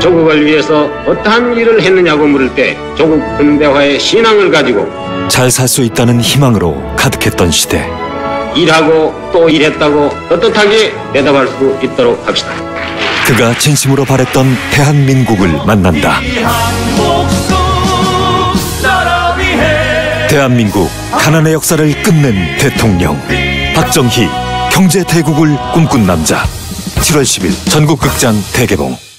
조국을 위해서 어떠한 일을 했느냐고 물을 때 조국 근대화의 신앙을 가지고 잘 살 수 있다는 희망으로 가득했던 시대. 일하고 또 일했다고 떳떳하게 대답할 수 있도록 합시다. 그가 진심으로 바랬던 대한민국을 만난다. 대한민국 가난의 역사를 끝낸 대통령 박정희 경제대국을 꿈꾼 남자 7월 10일 전국극장 대개봉.